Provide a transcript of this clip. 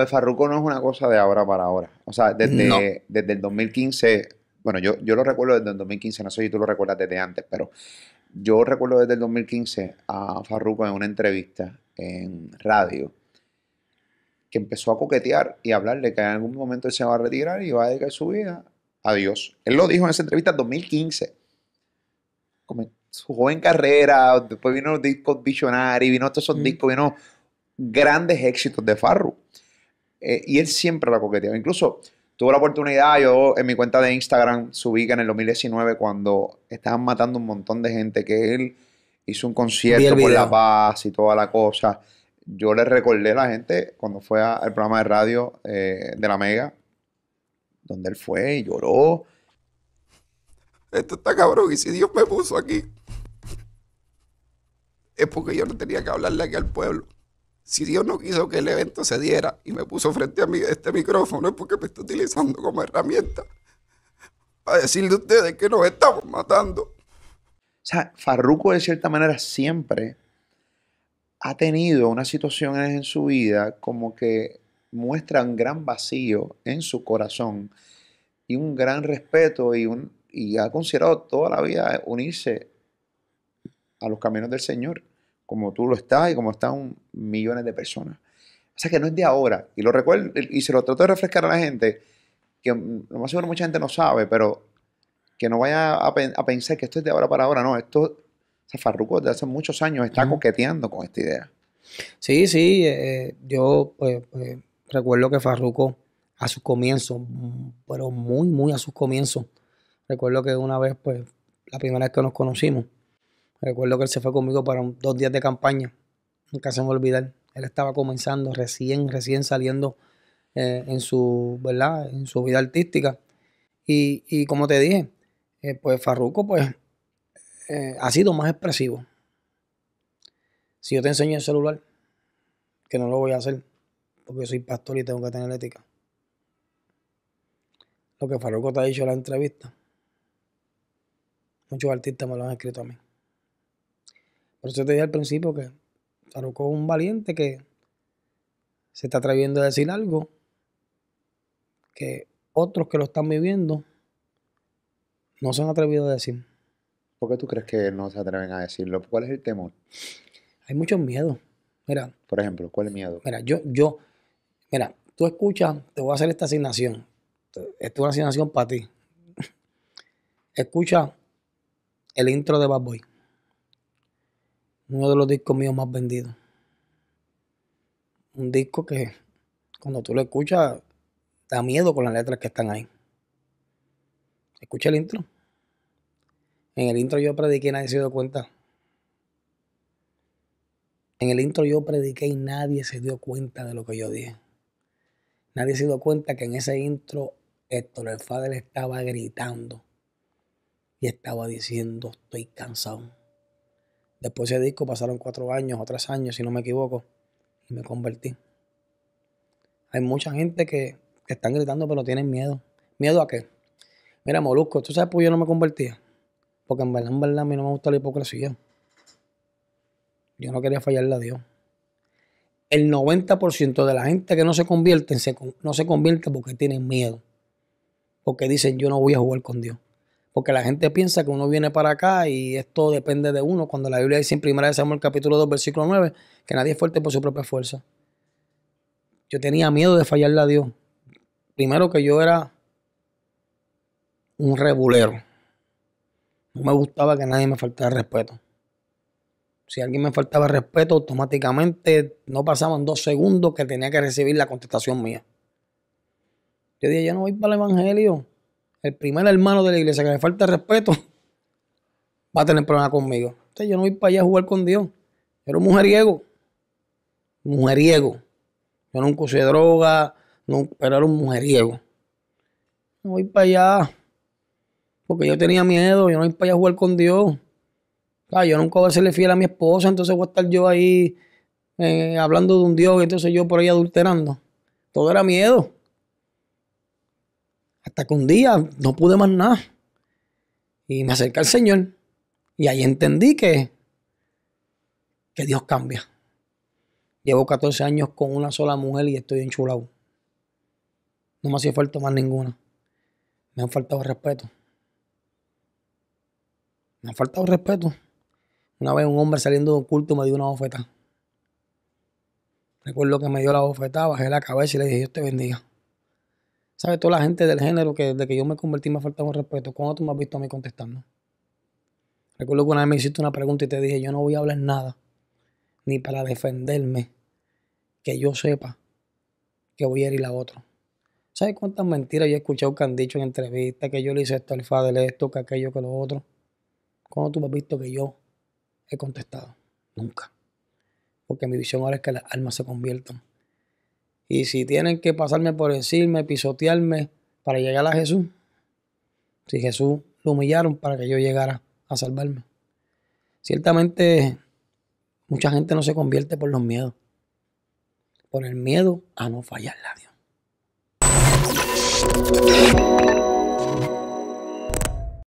Entonces, Farruko no es una cosa de ahora para ahora. O sea, desde el 2015, bueno, yo lo recuerdo desde el 2015, no sé si tú lo recuerdas desde antes, pero yo recuerdo desde el 2015 a Farruko en una entrevista en radio que empezó a coquetear y a hablarle que en algún momento él se va a retirar y va a dedicar su vida a Dios. Él lo dijo en esa entrevista en 2015. Como su joven carrera, después vino los discos Visionary, vino todos esos discos, vino grandes éxitos de Farru. Y él siempre la coqueteaba. Incluso tuve la oportunidad, yo en mi cuenta de Instagram subí que en el 2019 cuando estaban matando un montón de gente, que él hizo un concierto por La Paz y toda la cosa. Yo le recordé a la gente cuando fue al programa de radio de La Mega, donde él fue y lloró. Esto está cabrón, y si Dios me puso aquí, es porque yo no tenía que hablarle aquí al pueblo. Si Dios no quiso que el evento se diera y me puso frente a mí este micrófono, es porque me está utilizando como herramienta para decirle a ustedes que nos estamos matando. O sea, Farruko de cierta manera siempre ha tenido unas situaciones en su vida como que muestran gran vacío en su corazón y un gran respeto y ha considerado toda la vida unirse a los caminos del Señor, como tú lo estás y como están millones de personas. O sea que no es de ahora. Y lo recuerdo, y se lo trato de refrescar a la gente, que lo más seguro mucha gente no sabe, pero que no vaya a pensar que esto es de ahora para ahora. No, esto... O sea, Farruko desde hace muchos años está coqueteando con esta idea. Sí, sí. Yo recuerdo que Farruko a sus comienzos, pero muy, muy a sus comienzos. Recuerdo que una vez, pues, la primera vez que nos conocimos, recuerdo que él se fue conmigo para 2 días de campaña. Nunca se me va a olvidar. Él estaba comenzando, recién saliendo en su, ¿verdad? En su vida artística. Y como te dije, pues Farruko, pues, ha sido más expresivo. Si yo te enseño el celular, que no lo voy a hacer, porque yo soy pastor y tengo que tener ética. Lo que Farruko te ha dicho en la entrevista, muchos artistas me lo han escrito a mí. Por eso te dije al principio que Farruko es un valiente que se está atreviendo a decir algo que otros que lo están viviendo no se han atrevido a decir. ¿Por qué tú crees que no se atreven a decirlo? ¿Cuál es el temor? Hay muchos miedos. Mira. Por ejemplo, ¿cuál es el miedo? Mira, mira, tú escuchas, te voy a hacer esta asignación. Esta es una asignación para ti. Escucha el intro de Bad Boy. Uno de los discos míos más vendidos. Un disco que cuando tú lo escuchas, da miedo con las letras que están ahí. Escucha el intro. En el intro yo prediqué y nadie se dio cuenta. En el intro yo prediqué y nadie se dio cuenta de lo que yo dije. Nadie se dio cuenta que en ese intro Héctor el Father estaba gritando y estaba diciendo estoy cansado. Después de ese disco pasaron 4 años o 3 años, si no me equivoco, y me convertí. Hay mucha gente que están gritando pero tienen miedo. ¿Miedo a qué? Mira, Molusco, ¿tú sabes por qué yo no me convertía? Porque en verdad a mí no me gusta la hipocresía. Yo no quería fallarle a Dios. El 90% de la gente que no se convierte, no se convierte porque tienen miedo. Porque dicen, yo no voy a jugar con Dios. Porque la gente piensa que uno viene para acá y esto depende de uno. Cuando la Biblia dice en 1 Samuel capítulo 2, versículo 9, que nadie es fuerte por su propia fuerza. Yo tenía miedo de fallarle a Dios. Primero que yo era un rebulero. No me gustaba que nadie me faltara respeto. Si alguien me faltaba respeto, automáticamente no pasaban 2 segundos que tenía que recibir la contestación mía. Yo dije, yo no voy para el evangelio. El primer hermano de la iglesia que me falta respeto va a tener problemas conmigo. Entonces yo no voy para allá a jugar con Dios. Yo era un mujeriego. Mujeriego. Yo nunca usé droga, pero era un mujeriego. No voy para allá. Porque yo tenía miedo, yo no iba para allá a jugar con Dios. Claro, yo nunca voy a serle fiel a mi esposa, entonces voy a estar yo ahí hablando de un Dios, y entonces yo por ahí adulterando. Todo era miedo. Hasta que un día no pude más nada. Y me acerqué al Señor. Y ahí entendí que Dios cambia. Y Llevo 14 años con una sola mujer y estoy enchulado. No me hacía falta más ninguna. Me han faltado respeto. Me han faltado respeto. Una vez un hombre saliendo de un culto me dio una bofetada. Recuerdo que me dio la bofetada, bajé la cabeza y le dije, Dios te bendiga. ¿Sabes? Toda la gente del género que desde que yo me convertí me ha faltado respeto. ¿Cuándo tú me has visto a mí contestando? Recuerdo que una vez me hiciste una pregunta y te dije, yo no voy a hablar nada, ni para defenderme, que yo sepa que voy a herir a otro. ¿Sabes cuántas mentiras yo he escuchado que han dicho en entrevistas? Que yo le hice esto al Fadel, esto, que aquello, que lo otro. ¿Cuándo tú me has visto que yo he contestado? Nunca. Porque mi visión ahora es que las almas se conviertan. Y si tienen que pasarme por encima, pisotearme para llegar a Jesús, si Jesús lo humillaron para que yo llegara a salvarme. Ciertamente, mucha gente no se convierte por los miedos. Por el miedo a no fallarle a Dios.